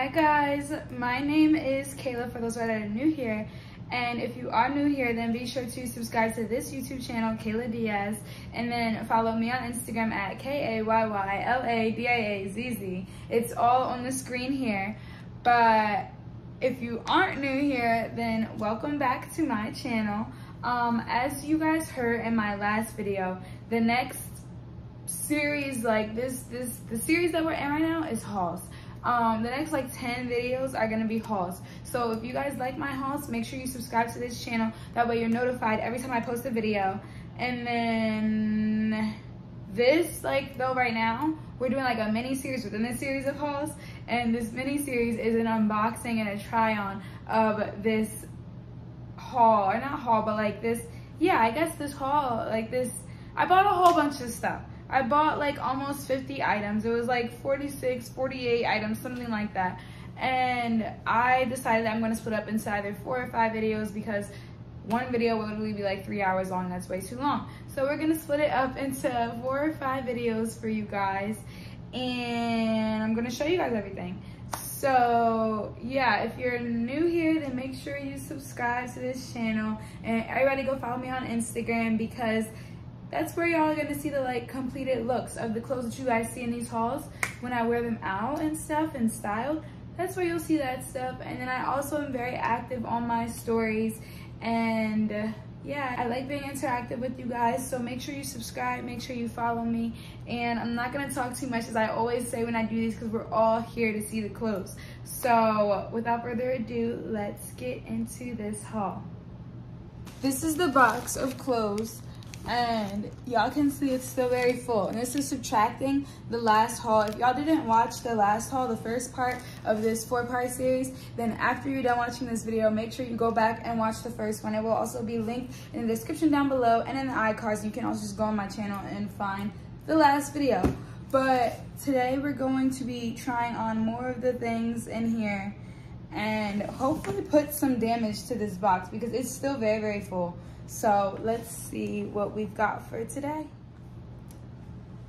Hi guys, my name is Kayla for those that are new here, and if you are new here then be sure to subscribe to this YouTube channel, Kayla Diaz, and then follow me on Instagram at KAYYLADIAZZ. It's all on the screen here, but if you aren't new here then welcome back to my channel. As you guys heard in my last video, the next series, like the series that we're in right now is hauls. The next like 10 videos are gonna be hauls. So if you guys like my hauls, make sure you subscribe to this channel. That way you're notified every time I post a video. And then this, like though right now, we're doing like a mini series within this series of hauls. And this mini series is an unboxing and a try on of this haul, or not haul, but like this, yeah, I guess this haul, like this, I bought a whole bunch of stuff. I bought like almost 50 items. It was like 46, 48 items, something like that. And I decided I'm gonna split up into either 4 or 5 videos because one video would literally be like 3 hours long. That's way too long. So we're gonna split it up into 4 or 5 videos for you guys. And I'm gonna show you guys everything. So yeah, if you're new here, then make sure you subscribe to this channel. And everybody go follow me on Instagram because that's where y'all are gonna see the like completed looks of the clothes that you guys see in these hauls when I wear them out and stuff and styled. That's where you'll see that stuff. And then I also am very active on my stories. And yeah, I like being interactive with you guys. So make sure you subscribe, make sure you follow me. And I'm not gonna talk too much as I always say when I do these because we're all here to see the clothes. So without further ado, let's get into this haul. This is the box of clothes. And y'all can see it's still very full, and this is subtracting the last haul. If y'all didn't watch the last haul, the first part of this 4-part series, then after you're done watching this video make sure you go back and watch the first one. It will also be linked in the description down below and in the iCards. You can also just go on my channel and find the last video. But today we're going to be trying on more of the things in here and hopefully put some damage to this box because it's still very full. So let's see what we've got for today.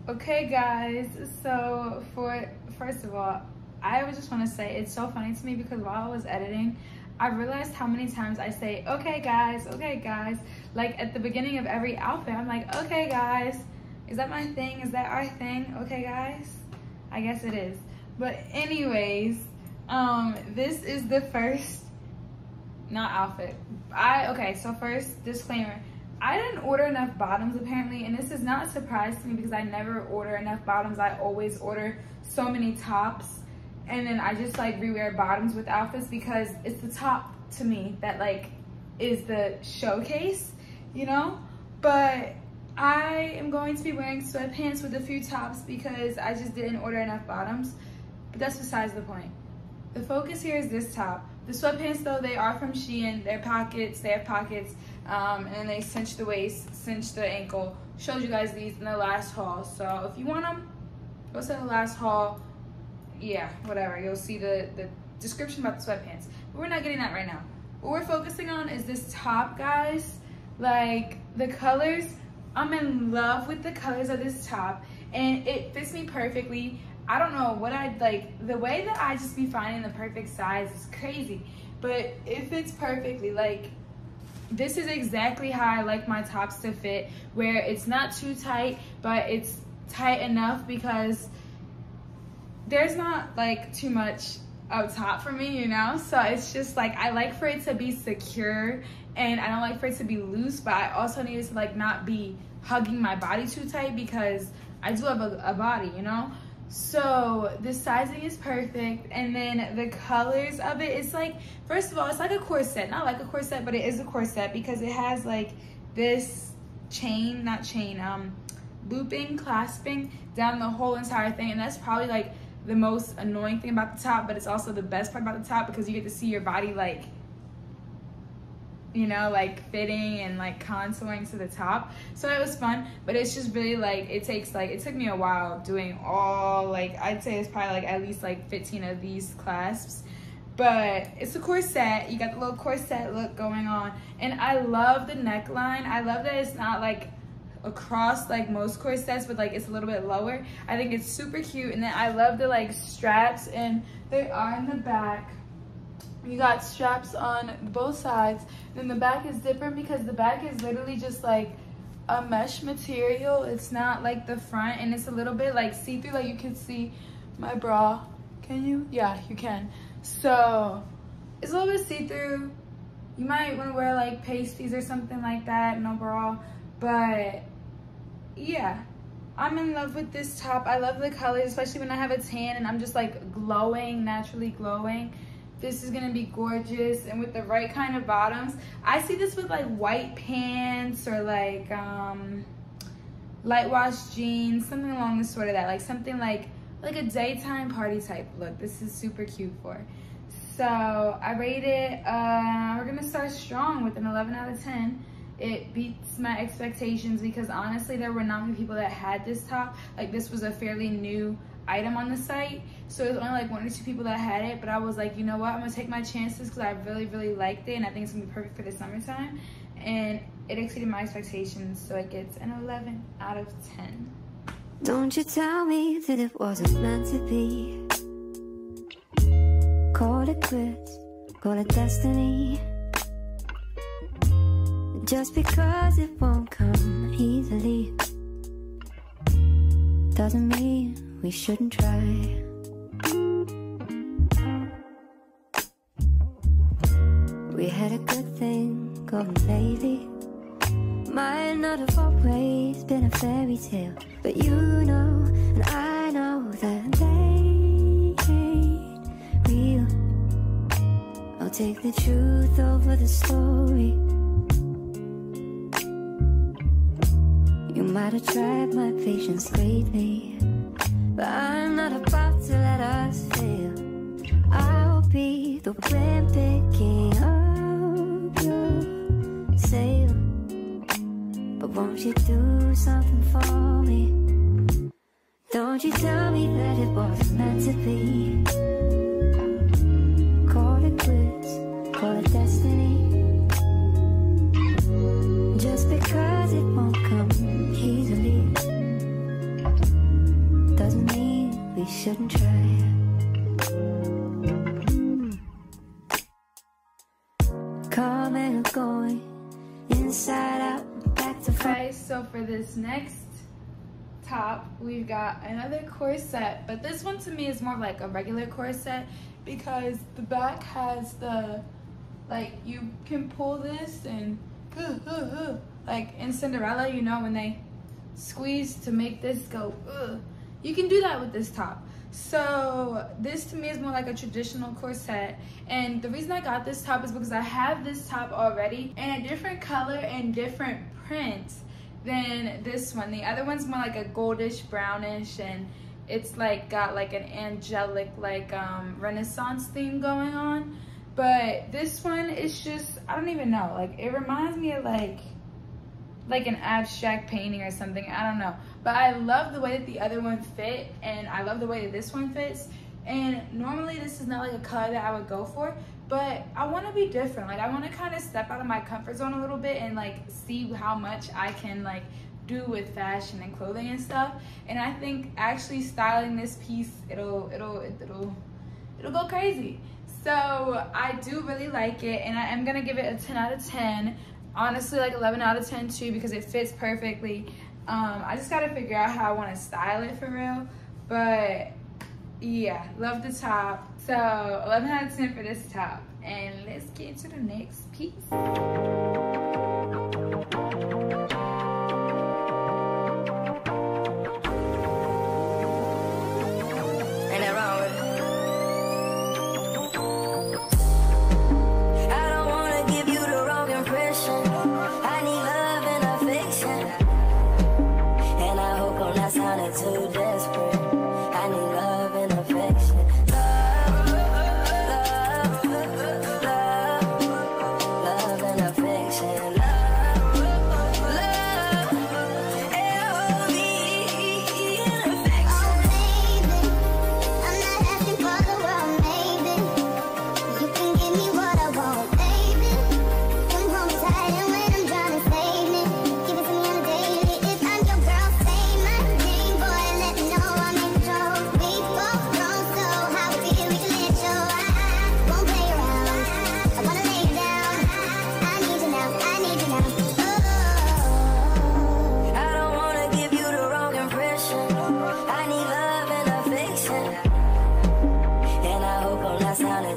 Okay guys, so first of all, I just want to say it's so funny to me because while I was editing, I realized how many times I say, okay guys, like at the beginning of every outfit, I'm like, okay guys, is that my thing? Is that our thing? Okay guys, I guess it is. But anyways, this is the first okay, so first disclaimer, I didn't order enough bottoms apparently, and this is not a surprise to me because I never order enough bottoms. I always order so many tops and then I just like rewear bottoms with outfits because it's the top to me that like is the showcase, you know. But I am going to be wearing sweatpants with a few tops because I just didn't order enough bottoms, but that's besides the point. The focus here is this top. The sweatpants though, they are from Shein. They have pockets, and they cinch the waist, cinch the ankle. Showed you guys these in the last haul. So if you want them, go to the last haul. Yeah, whatever. You'll see the description about the sweatpants. But we're not getting that right now. What we're focusing on is this top, guys. Like the colors, I'm in love with the colors of this top, and it fits me perfectly. I don't know what I'd like. The way that I just be finding the perfect size is crazy, but it fits perfectly. Like this is exactly how I like my tops to fit, where it's not too tight, but it's tight enough because there's not like too much up top for me, you know? So it's just like, I like for it to be secure and I don't like for it to be loose, but I also need it to like not be hugging my body too tight because I do have a body, you know? So the sizing is perfect, and then the colors of it, it's like, first of all, it's like a corset, not like a corset, but it is a corset because it has like this chain, not chain, looping, clasping down the whole entire thing. And that's probably like the most annoying thing about the top, but it's also the best part about the top because you get to see your body like, you know, like fitting and like contouring to the top. So it was fun, but it's just really like, it took me a while doing all, like I'd say it's probably like at least like 15 of these clasps. But it's a corset, you got the little corset look going on, and I love the neckline. I love that it's not like across like most corsets, but like it's a little bit lower. I think it's super cute. And then I love the like straps and They are in the back. You got straps on both sides. Then the back is different because the back is literally just like a mesh material. It's not like the front, and it's a little bit like see-through. Like you can see my bra. Can you? Yeah, you can. So it's a little bit see-through. You might want to wear like pasties or something like that, an overall. But yeah, I'm in love with this top. I love the colors, especially when I have a tan and I'm just like glowing, naturally glowing. This is gonna be gorgeous, and with the right kind of bottoms. I see this with like white pants or like light wash jeans, something along the sort of that, like something like a daytime party type look. This is super cute for. So I rate it, we're gonna start strong with an 11 out of 10. It beats my expectations because honestly, there were not many people that had this top. Like this was a fairly new item on the site, so it was only like one or two people that had it, but I was like, you know what, I'm gonna take my chances because I really liked it, and I think it's gonna be perfect for the summertime, and it exceeded my expectations, so it gets an 11 out of 10. Don't you tell me that it wasn't meant to be. Call it quits, call it destiny. Just because it won't come easily doesn't mean we shouldn't try. We had a good thing going lately. Might not have always been a fairy tale, but you know and I know that they ain't real. I'll take the truth over the story. You might have tried my patience lately, but I'm not about to let us fail. I'll be the wind picking up your sail. But won't you do something for me? Don't you tell me that it wasn't meant to be. Call it quits, call it destiny. Just because it won't come easily doesn't mean we shouldn't try. Coming and going, inside out, back to front. Okay, so for this next top, we've got another corset, but this one to me is more of like a regular corset because the back has the, like, you can pull this and like in Cinderella, you know, when they squeeze to make this go you can do that with this top. So this to me is more like a traditional corset, and the reason I got this top is because I have this top already in a different color and different print than this one. The other one's more like a goldish brownish, and it's like got like an angelic, like Renaissance theme going on. But this one is just, I don't even know, like it reminds me of like an abstract painting or something, I don't know. But I love the way that the other one fit, and I love the way that this one fits. And normally this is not like a color that I would go for, but I want to be different. Like I want to kind of step out of my comfort zone a little bit and like see how much I can like do with fashion and clothing and stuff. And I think actually styling this piece, it'll go crazy. So I do really like it, and I am gonna give it a 10 out of 10. Honestly, like 11 out of 10 too, because it fits perfectly. I just gotta figure out how I want to style it for real, but yeah, love the top. So 11 out of 10 for this top, and let's get into the next piece. Love and affection, love.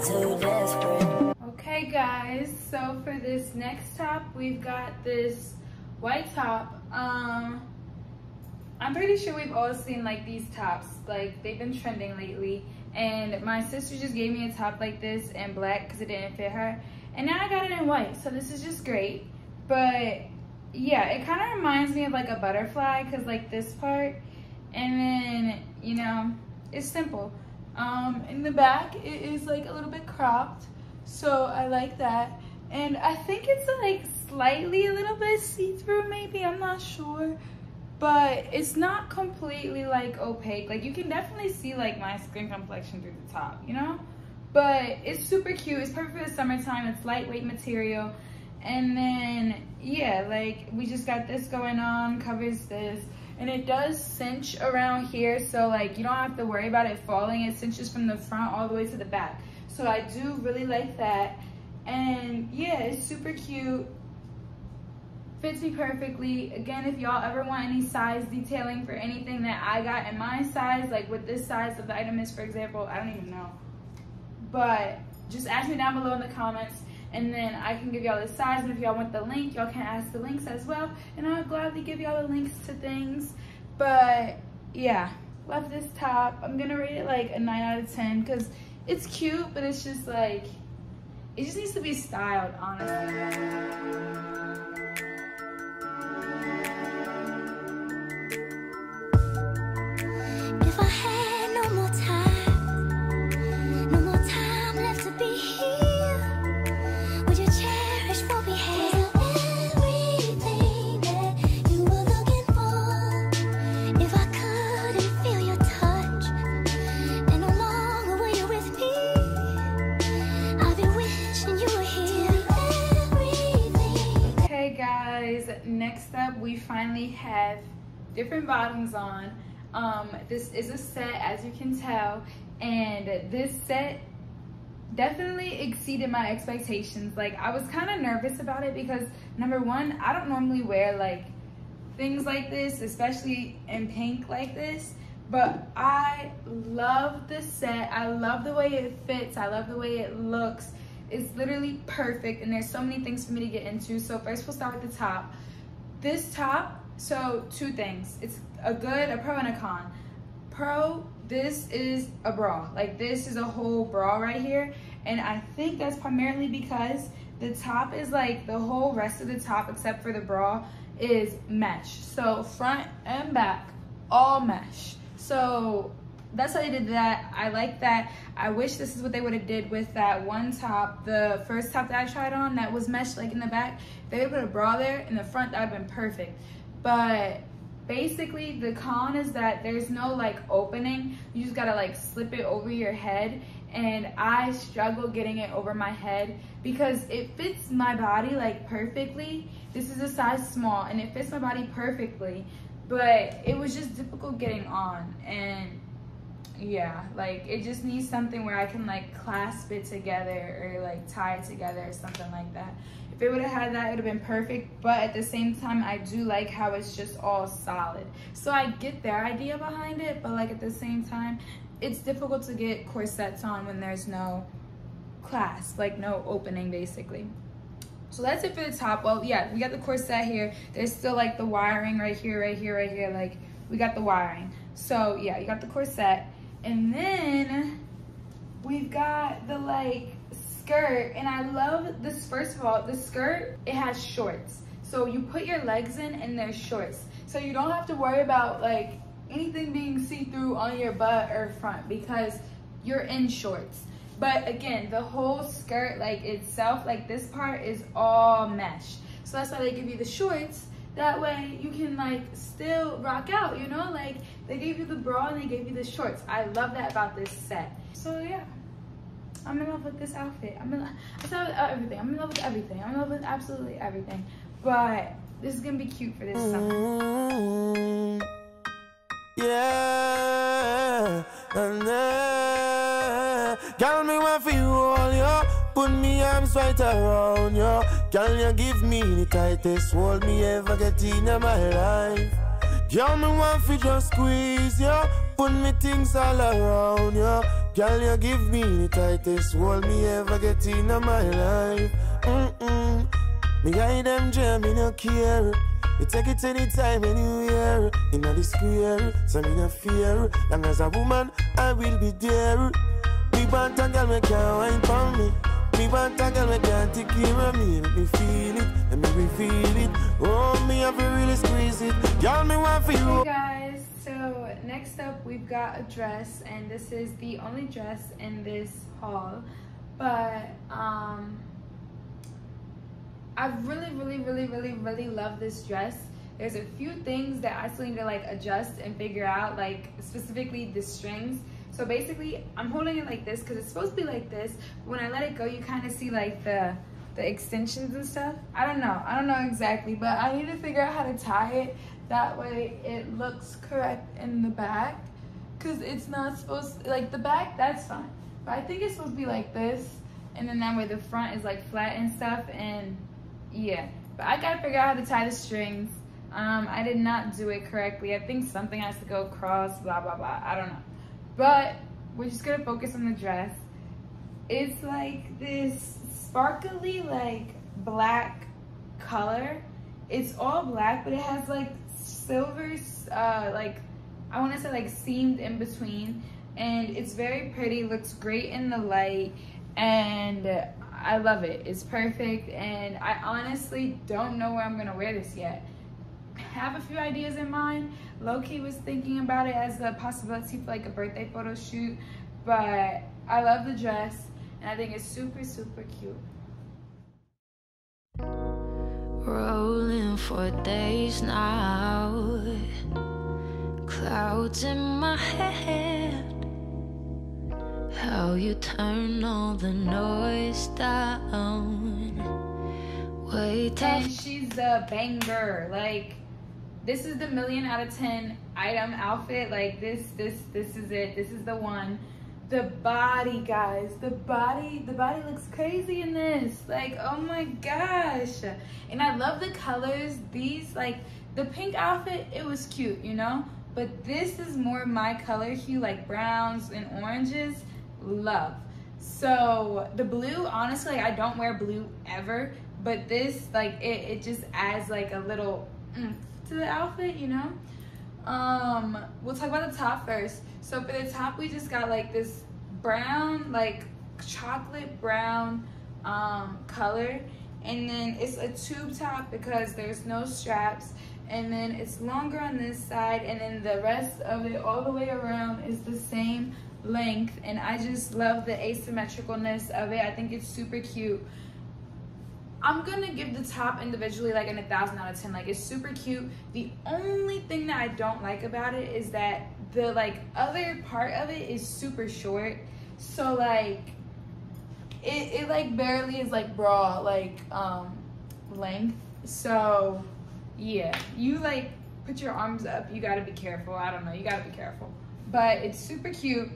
too desperate. Okay guys, so for this next top, we've got this white top. I'm pretty sure we've all seen like these tops, like they've been trending lately, and my sister just gave me a top like this in black because it didn't fit her, and now I got it in white, so this is just great. But yeah, it kind of reminds me of like a butterfly because like this part, and then, you know, it's simple. In the back it is like a little bit cropped, so I like that. And I think it's like slightly a little bit see-through, maybe, I'm not sure, but it's not completely like opaque. Like you can definitely see like my skin complexion through the top, you know. But it's super cute, it's perfect for the summertime, it's lightweight material. And then yeah, like we just got this going on, covers this, and it does cinch around here, so like you don't have to worry about it falling. It cinches from the front all the way to the back, so I do really like that. And yeah, it's super cute, fits me perfectly. Again, if y'all ever want any size detailing for anything that I got in my size, like what this size of the item is, for example, I don't even know, but just ask me down below in the comments, and then I can give y'all the size. And if y'all want the link, y'all can ask the links as well, and I'll gladly give y'all the links to things. But yeah, love this top. I'm gonna rate it like a 9 out of 10 because it's cute, but it's just like, it just needs to be styled, honestly. Next up, we finally have different bottoms on. This is a set, as you can tell, and this set definitely exceeded my expectations. Like I was kind of nervous about it because, number one, I don't normally wear like things like this, especially in pink like this, but I love this set. I love the way it fits, I love the way it looks. It's literally perfect, and there's so many things for me to get into. So first we'll start with the top. This top, so two things, it's a good, a pro, and a con. Pro, this is a bra, like this is a whole bra right here, and I think that's primarily because the top is like, the whole rest of the top except for the bra is mesh, so front and back all mesh. So that's how they did that. I like that. I wish this is what they would have did with that one top, the first top that I tried on that was mesh like in the back. They put a bra there in the front, that would have been perfect. But basically the con is that there's no like opening, you just gotta like slip it over your head, and I struggle getting it over my head because it fits my body like perfectly. This is a size small and it fits my body perfectly, but it was just difficult getting on. And yeah, like it just needs something where I can like clasp it together or like tie it together or something like that. If it would have had that, it would have been perfect. But at the same time, I do like how it's just all solid, so I get their idea behind it, but like at the same time, it's difficult to get corsets on when there's no clasp, like no opening basically. So that's it for the top. Well, yeah, we got the corset here, there's still like the wiring right here, right here, right here, like we got the wiring. So yeah, you got the corset. And then we've got the like skirt, and I love this. First of all, the skirt, it has shorts, so you put your legs in and they're shorts, so you don't have to worry about like anything being see-through on your butt or front because you're in shorts. But again, the whole skirt like itself, like this part is all mesh, so that's why they give you the shorts, that way you can like still rock out, you know. Like they gave you the bra and they gave you the shorts. I love that about this set. So yeah, I'm in love with this outfit. I'm in love with absolutely everything. But this is gonna be cute for this summer. Yeah, girl, me want for you all, yo. Put me arms right around you. Can you give me the tightest hold me ever get in my life? Girl, me want fi just squeeze ya, yeah. Put me things all around ya, yeah. Girl, you give me the tightest hold me ever get in my life. Me hide them jam, me no care. You take it anytime, anywhere. In a square, so me no fear. And as a woman, I will be there. Me want a girl, me can't wine for me. Me want a girl, me can't take care of me. Make me feel it, let me reveal it. Oh, me have to really squeeze it. Girl, me want for you. Hey guys, so next up we've got a dress, and this is the only dress in this haul. But I really love this dress. There's a few things that I still need to like adjust and figure out, like specifically the strings. So basically I'm holding it like this because it's supposed to be like this. When I let it go, you kind of see like the extensions and stuff. I don't know exactly, but I need to figure out how to tie it that way it looks correct in the back, because it's not supposed to, like the back, that's fine, but I think it's supposed to be like this, and then that way the front is like flat and stuff. And yeah, but I gotta figure out how to tie the strings. I did not do it correctly. I think something has to go across, blah blah blah, I don't know. But we're just gonna focus on the dress. It's like this sparkly like black color. It's all black, but it has like silver like I want to say like seamed in between, and it's very pretty, looks great in the light, and I love it. It's perfect, and I honestly don't know where I'm gonna wear this yet. I have a few ideas in mind. Low-key was thinking about it as a possibility for like a birthday photo shoot, but I love the dress and I think it's super cute. Rolling for days now, clouds in my head. How you turn all the noise down. Wait, and she's a banger. Like, this is the 1,000,000 out of 10 item outfit. Like this is it. This is the one. The body, guys. The body looks crazy in this. Like, oh my gosh. And I love the colors. These, like the pink outfit, it was cute, you know? But this is more my color hue, like browns and oranges. Love. So the blue, honestly, like, I don't wear blue ever, but this, like, it just adds like a little to the outfit, you know. We'll talk about the top first. So for the top, we just got like this brown, like chocolate brown color, and then it's a tube top because there's no straps, and then it's longer on this side, and then the rest of it all the way around is the same length. And I just love the asymmetricalness of it. I think it's super cute. I'm gonna give the top individually like an 1,000 out of 10. Like, it's super cute. The only thing that I don't like about it is that the like other part of it is super short, so like it like barely is like bra like length. So yeah, you like put your arms up, you gotta be careful. I don't know, you gotta be careful, but it's super cute.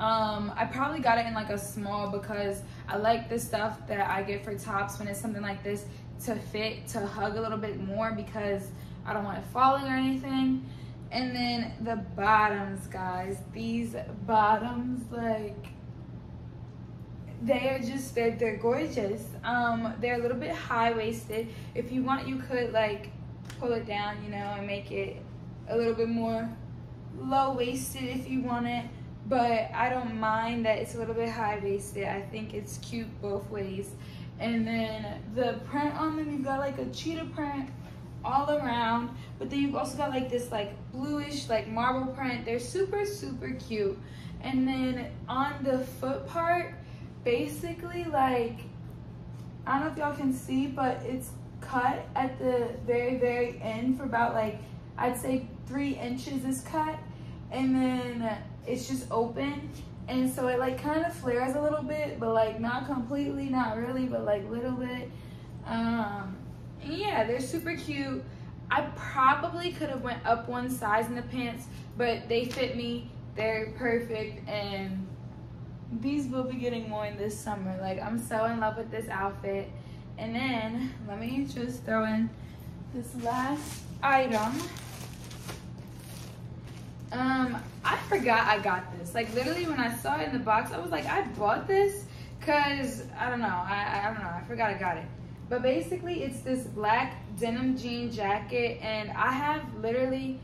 I probably got it in like a small because I like the stuff that I get for tops when it's something like this to fit, to hug a little bit more, because I don't want it falling or anything. And then the bottoms, guys, these bottoms, like they are just they're gorgeous. They're a little bit high-waisted. If you want, you could like pull it down, you know, and make it a little bit more low-waisted if you want it, but I don't mind that it's a little bit high-waisted. I think it's cute both ways. And then the print on them, you've got like a cheetah print all around, but then you've also got like this like bluish like marble print. They're super cute. And then on the foot part, basically, like, I don't know if y'all can see, but it's cut at the very end for about like, I'd say 3 inches is cut, and then it's just open, and so it like kind of flares a little bit, but like not completely, not really, but like little bit. And yeah, they're super cute. I probably could have went up one size in the pants, but they fit me, they're perfect, and these will be getting worn this summer. Like, I'm so in love with this outfit. And then let me just throw in this last item, I forgot I got this. Like, literally when I saw it in the box, I was like, I bought this because, I don't know, I don't know, I forgot I got it. But basically, it's this black denim jean jacket, and I have literally,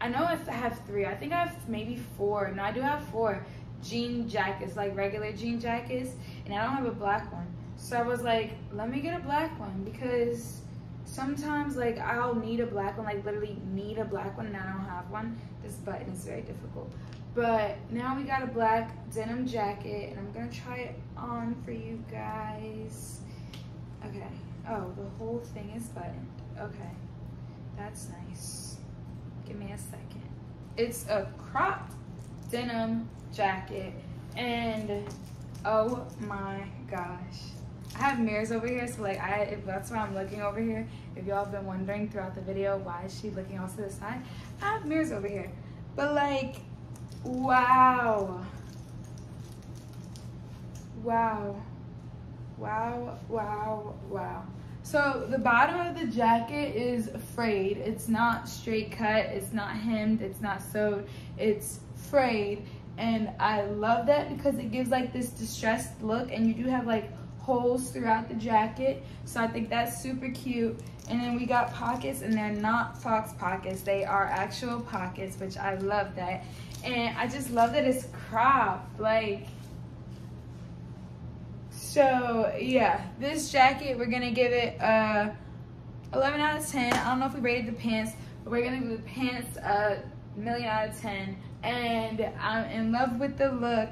I know I have three. I think I have maybe four. No, I do have four jean jackets, like regular jean jackets, and I don't have a black one. So I was like, let me get a black one, because sometimes, like, I'll need a black one, like literally need a black one, and I don't have one. This button is very difficult. But now we got a black denim jacket, and I'm gonna try it on for you guys. Okay. Oh, the whole thing is buttoned. Okay, that's nice. Give me a second. It's a cropped denim jacket, and oh my gosh, I have mirrors over here, so like that's why I'm looking over here. If y'all have been wondering throughout the video why is she looking off to the side, I have mirrors over here. But like, wow, wow, wow, wow, wow. So the bottom of the jacket is frayed. It's not straight cut, it's not hemmed, it's not sewed, it's frayed. And I love that because it gives like this distressed look, and you do have like holes throughout the jacket, so I think that's super cute. And then we got pockets, and they're not fox pockets, they are actual pockets, which I love that. And I just love that it's cropped, like, so yeah, this jacket, we're gonna give it a 11 out of 10. I don't know if we rated the pants, but we're gonna give the pants a 1,000,000 out of 10. And I'm in love with the look.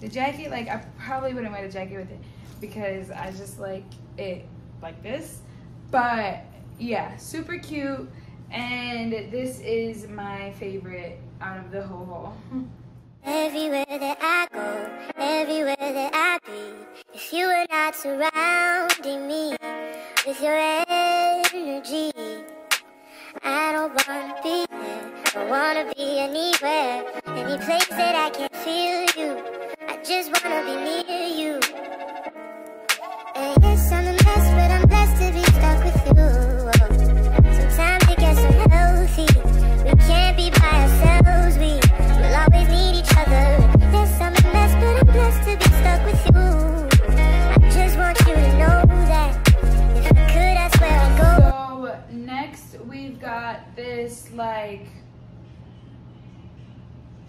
The jacket, like, I probably wouldn't wear the jacket with it because I just like it like this. But yeah, super cute, and this is my favorite out of the whole haul. Everywhere that I go, everywhere that I be, if you were not surrounding me with your energy, I don't wanna be there, I wanna be anywhere, any place that I can feel you, I just wanna be near you. And yes, I'm a mess, but I'm blessed to be stuck with you. Sometimes it gets so healthy, we can't be by ourselves, we will always need each other. Yes, I'm a mess, but I'm blessed to be stuck with you. I just want you to know that, if I could, I swear I'd go. So next we've got this, like,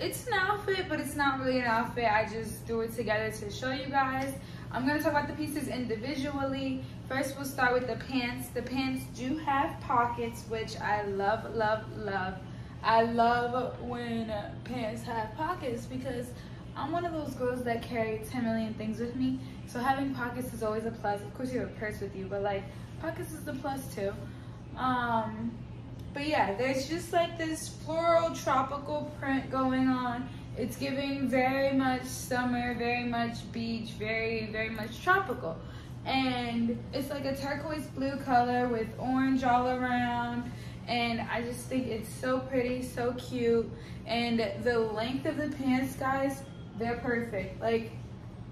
it's an outfit, but it's not really an outfit. I just threw it together to show you guys. I'm gonna talk about the pieces individually. First, we'll start with the pants. The pants do have pockets, which I love, love, love. I love when pants have pockets because I'm one of those girls that carry 10 million things with me. So having pockets is always a plus. Of course, you have a purse with you, but like, pockets is a plus too. But yeah, there's just like this floral tropical print going on. It's giving very much summer, very much beach, very, very much tropical. And it's like a turquoise blue color with orange all around. And I just think it's so pretty, so cute. And the length of the pants, guys, they're perfect. Like,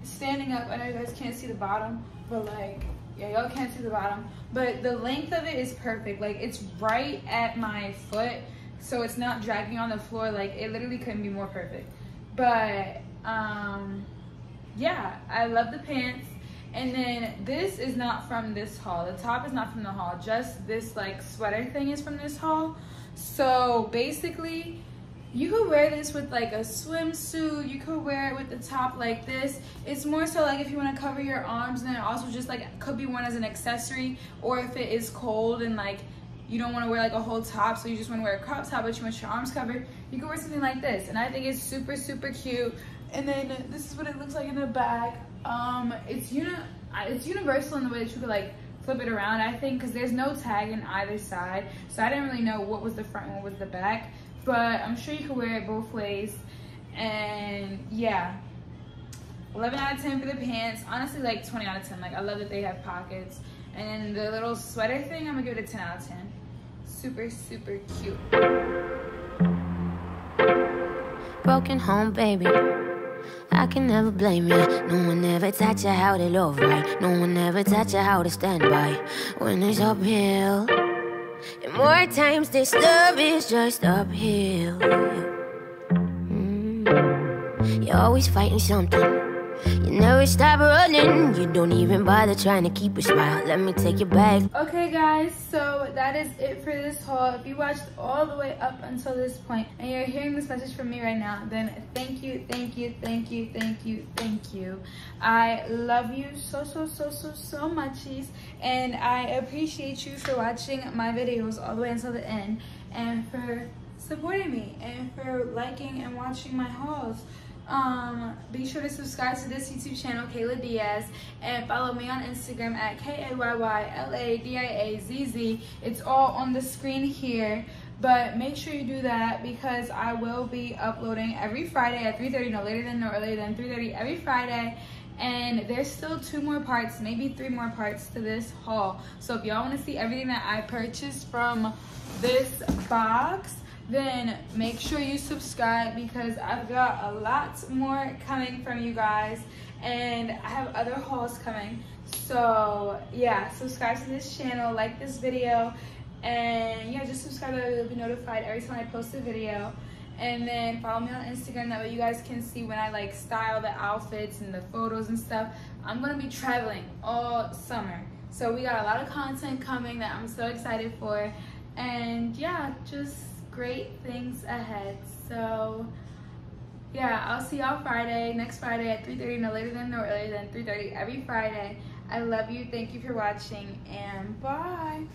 standing up, I know you guys can't see the bottom, but like, yeah, y'all can't see the bottom. But the length of it is perfect. Like, it's right at my foot, so it's not dragging on the floor. Like, it literally couldn't be more perfect. But yeah, I love the pants. And then this is not from this haul, the top is not from the haul, just this like sweater thing is from this haul. So basically, you could wear this with like a swimsuit, you could wear it with the top like this. It's more so like if you want to cover your arms, and then it also just like could be worn as an accessory, or if it is cold and like you don't want to wear like a whole top, so you just want to wear a crop top but you want your arms covered, you can wear something like this. And I think it's super, super cute. And then this is what it looks like in the back. It's universal in the way that you could like flip it around, I think, because there's no tag in either side, so I didn't really know what was the front and what was the back, but I'm sure you could wear it both ways. And yeah, 11 out of 10 for the pants. Honestly, like 20 out of 10. Like, I love that they have pockets. And then the little sweater thing, I'm gonna give it a 10 out of 10. Super, super cute. Broken home, baby, I can never blame you. No one ever taught you how to love right. No one ever taught you how to stand by when it's uphill. And more times this love is just uphill. You're always fighting something. You never stop running. You don't even bother trying to keep a smile. Let me take you back. Okay guys, so that is it for this haul. If you watched all the way up until this point and you're hearing this message from me right now, then thank you. I love you so muchies, and I appreciate you for watching my videos all the way until the end, and for supporting me, and for liking and watching my hauls. Be sure to subscribe to this YouTube channel, Kayla Diaz, and follow me on Instagram at KAYYLADIAZZ. It's all on the screen here, but make sure you do that because I will be uploading every Friday at 3:30, no earlier than 3:30 every Friday. And there's still 2 more parts, maybe 3 more parts to this haul. So if y'all want to see everything that I purchased from this box, then make sure you subscribe because I've got a lot more coming from you guys, and I have other hauls coming. So yeah, subscribe to this channel, like this video, and yeah, just subscribe so you'll be notified every time I post a video. And then follow me on Instagram, that way you guys can see when I like style the outfits and the photos and stuff. I'm gonna be traveling all summer, so we got a lot of content coming that I'm so excited for, and yeah, just great things ahead. So yeah, I'll see y'all Friday, next Friday at 3:30, no earlier than 3:30 every Friday. I love you, thank you for watching, and bye.